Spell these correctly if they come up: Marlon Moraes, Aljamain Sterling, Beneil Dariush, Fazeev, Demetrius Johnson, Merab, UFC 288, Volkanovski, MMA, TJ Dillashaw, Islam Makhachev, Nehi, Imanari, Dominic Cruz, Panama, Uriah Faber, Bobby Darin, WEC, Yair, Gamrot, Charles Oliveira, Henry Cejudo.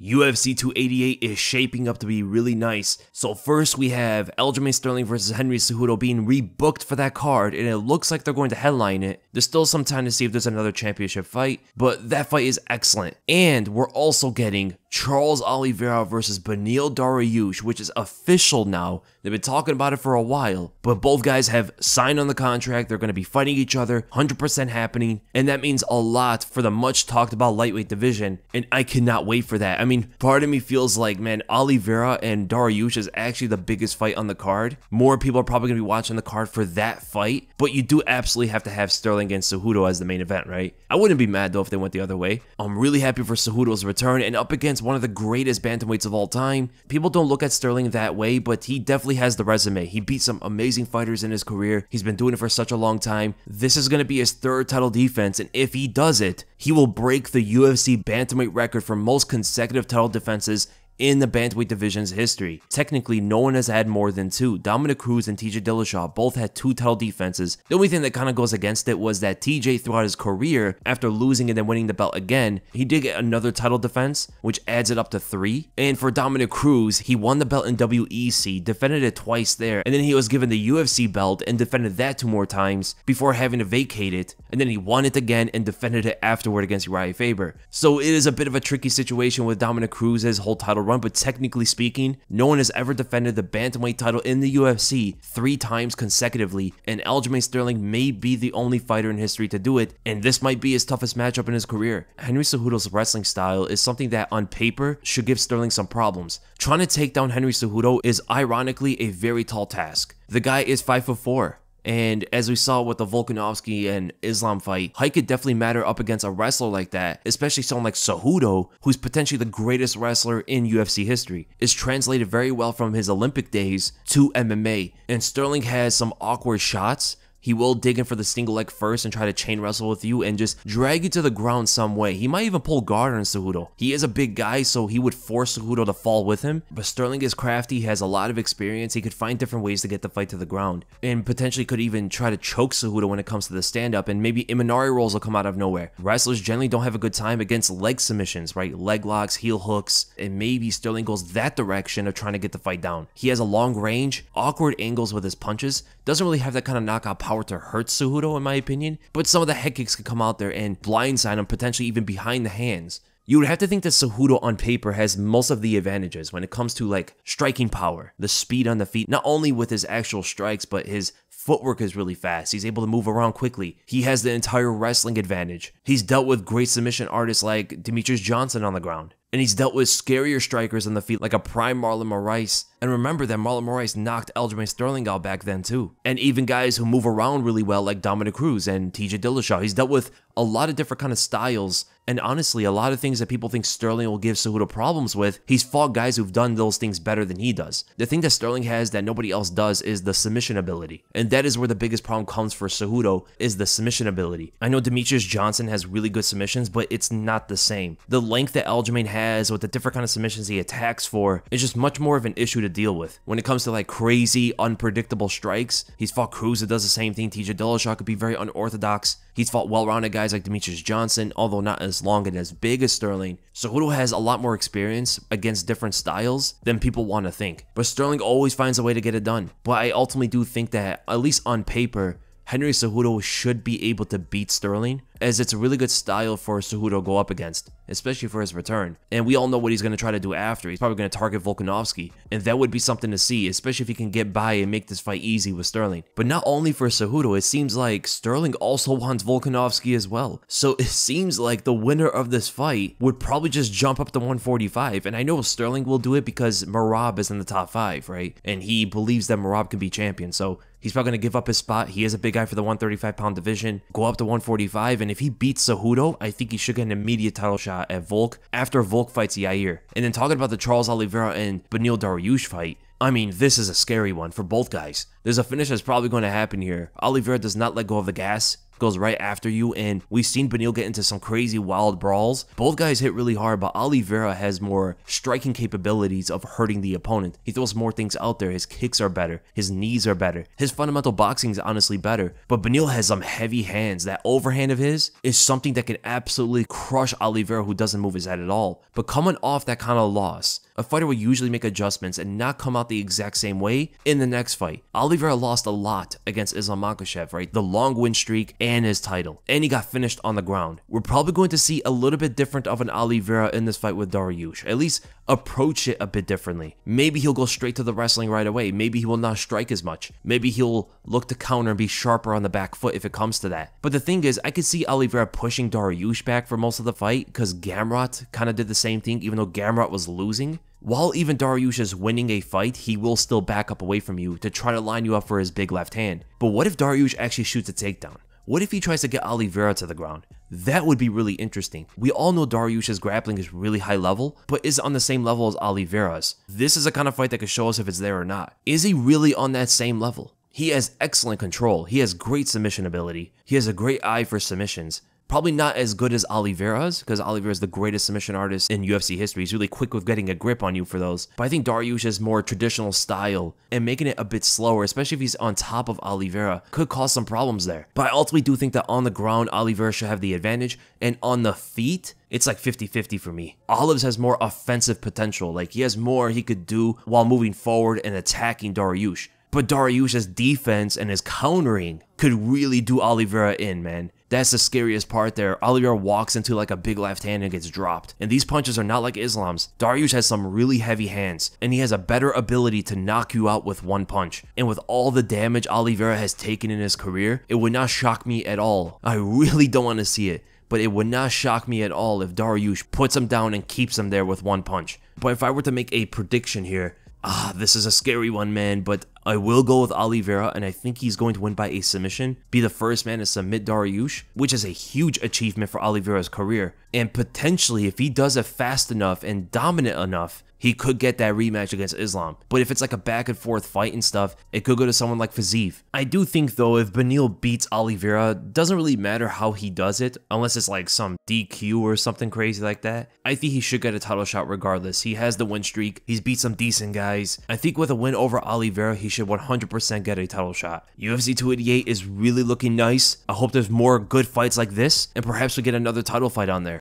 UFC 288 is shaping up to be really nice. So first we have Aljamain Sterling versus Henry Cejudo being rebooked for that card, and it looks like they're going to headline it. There's still some time to see if there's another championship fight, but that fight is excellent. And we're also getting Charles Oliveira versus Beneil Dariush, which is official now. They've been talking about it for a while, but both guys have signed on the contract. They're going to be fighting each other, 100% happening, and that means a lot for the much talked about lightweight division, and I cannot wait for that. I mean, part of me feels like, man, Oliveira and Dariush is actually the biggest fight on the card. More people are probably going to be watching the card for that fight, but you do absolutely have to have Sterling against Cejudo as the main event, right? I wouldn't be mad, though, if they went the other way. I'm really happy for Cejudo's return, and up against one of the greatest bantamweights of all time. People don't look at Sterling that way, but he definitely has the resume. He beat some amazing fighters in his career. He's been doing it for such a long time. This is going to be his third title defense, and if he does it, he will break the UFC bantamweight record for most consecutive title defenses in the bantamweight division's history. Technically, no one has had more than two. Dominic Cruz and TJ Dillashaw both had two title defenses. The only thing that kind of goes against it was that TJ, throughout his career, after losing and then winning the belt again, he did get another title defense, which adds it up to three. And for Dominic Cruz, he won the belt in WEC, defended it twice there, and then he was given the UFC belt and defended that two more times before having to vacate it, and then he won it again and defended it afterward against Uriah Faber. So it is a bit of a tricky situation with Dominic Cruz's whole title run, but technically speaking, no one has ever defended the bantamweight title in the UFC 3 times consecutively, and Aljamain Sterling may be the only fighter in history to do it, and this might be his toughest matchup in his career. Henry Cejudo's wrestling style is something that, on paper, should give Sterling some problems. Trying to take down Henry Cejudo is, ironically, a very tall task. The guy is 5'4". And as we saw with the Volkanovski and Islam fight, height could definitely matter up against a wrestler like that, especially someone like Cejudo, who's potentially the greatest wrestler in UFC history. It's translated very well from his Olympic days to MMA, and Sterling has some awkward shots. He will dig in for the single leg first and try to chain wrestle with you and just drag you to the ground some way. He might even pull guard on Cejudo. He is a big guy, so he would force Cejudo to fall with him. But Sterling is crafty, has a lot of experience. He could find different ways to get the fight to the ground and potentially could even try to choke Cejudo when it comes to the stand-up, and maybe Imanari rolls will come out of nowhere. Wrestlers generally don't have a good time against leg submissions, right? Leg locks, heel hooks, and maybe Sterling goes that direction of trying to get the fight down. He has a long range, awkward angles with his punches, doesn't really have that kind of knockout power to hurt Cejudo in my opinion, but some of the head kicks could come out there and blindside him, potentially even behind the hands. You would have to think that Cejudo on paper has most of the advantages when it comes to like striking power, the speed on the feet, not only with his actual strikes, but his footwork is really fast. He's able to move around quickly. He has the entire wrestling advantage. He's dealt with great submission artists like Demetrius Johnson on the ground. And he's dealt with scarier strikers on the feet like a prime Marlon Moraes. And remember that Marlon Moraes knocked Aljamain Sterling out back then too. And even guys who move around really well like Dominic Cruz and TJ Dillashaw. He's dealt with a lot of different kind of styles. And honestly, a lot of things that people think Sterling will give Cejudo problems with, he's fought guys who've done those things better than he does. The thing that Sterling has that nobody else does is the submission ability. And that is where the biggest problem comes for Cejudo, is the submission ability. I know Demetrius Johnson has really good submissions, but it's not the same. The length that Aljamain has with the different kind of submissions he attacks for is just much more of an issue to deal with. When it comes to like crazy, unpredictable strikes, he's fought Cruz that does the same thing. TJ Dillashaw could be very unorthodox. He's fought well-rounded guys like Demetrius Johnson, although not as long and as big as Sterling. Cejudo has a lot more experience against different styles than people want to think. But Sterling always finds a way to get it done. But I ultimately do think that, at least on paper, Henry Cejudo should be able to beat Sterling, as it's a really good style for Cejudo to go up against, especially for his return. And we all know what he's going to try to do after. He's probably going to target Volkanovski, and that would be something to see, especially if he can get by and make this fight easy with Sterling. But not only for Cejudo, it seems like Sterling also wants Volkanovski as well. So it seems like the winner of this fight would probably just jump up to 145, and I know Sterling will do it because Merab is in the top 5, right? And he believes that Merab can be champion, so he's probably going to give up his spot. He is a big guy for the 135-pound division, go up to 145, and if he beats Cejudo, I think he should get an immediate title shot at Volk after Volk fights Yair. And then talking about the Charles Oliveira and Beneil Dariush fight, I mean, this is a scary one for both guys. There's a finish that's probably going to happen here. Oliveira does not let go of the gas. goes right after you, and we've seen Beneil get into some crazy wild brawls. Both guys hit really hard, but Oliveira has more striking capabilities of hurting the opponent. He throws more things out there. His kicks are better. His knees are better. His fundamental boxing is honestly better, but Beneil has some heavy hands. That overhand of his is something that can absolutely crush Oliveira, who doesn't move his head at all. But coming off that kind of loss, a fighter will usually make adjustments and not come out the exact same way in the next fight. Oliveira lost a lot against Islam Makhachev, right? The long win streak and his title. And he got finished on the ground. We're probably going to see a little bit different of an Oliveira in this fight with Dariush. At least approach it a bit differently. Maybe he'll go straight to the wrestling right away. Maybe he will not strike as much. Maybe he'll look to counter and be sharper on the back foot if it comes to that. But the thing is, I could see Oliveira pushing Dariush back for most of the fight because Gamrot kind of did the same thing, even though Gamrot was losing. While even Dariush is winning a fight, he will still back up away from you to try to line you up for his big left hand. But what if Dariush actually shoots a takedown? What if he tries to get Oliveira to the ground? That would be really interesting. We all know Dariush's grappling is really high level, but is it on the same level as Oliveira's? This is the kind of fight that could show us if it's there or not. Is he really on that same level? He has excellent control. He has great submission ability. He has a great eye for submissions. Probably not as good as Oliveira's, because Oliveira is the greatest submission artist in UFC history. He's really quick with getting a grip on you for those. But I think Dariush is more traditional style and making it a bit slower, especially if he's on top of Oliveira, could cause some problems there. But I ultimately do think that on the ground, Oliveira should have the advantage, and on the feet, it's like 50-50 for me. Olives has more offensive potential. Like, he has more he could do while moving forward and attacking Dariush. But Dariush's defense and his countering could really do Oliveira in, man. That's the scariest part there. Oliveira walks into like a big left hand and gets dropped. And these punches are not like Islam's. Dariush has some really heavy hands, and he has a better ability to knock you out with one punch. And with all the damage Oliveira has taken in his career, it would not shock me at all. I really don't want to see it, but it would not shock me at all if Dariush puts him down and keeps him there with one punch. But if I were to make a prediction here, this is a scary one, man, but I will go with Oliveira, and I think he's going to win by a submission, be the first man to submit Dariush, which is a huge achievement for Oliveira's career. And potentially, if he does it fast enough and dominant enough, he could get that rematch against Islam. But if it's like a back and forth fight and stuff, it could go to someone like Fazeev. I do think though, if Beneil beats Oliveira, doesn't really matter how he does it, unless it's like some DQ or something crazy like that. I think he should get a title shot regardless. He has the win streak. He's beat some decent guys. I think with a win over Oliveira, he should 100% get a title shot. UFC 288 is really looking nice. I hope there's more good fights like this, and perhaps we get another title fight on there.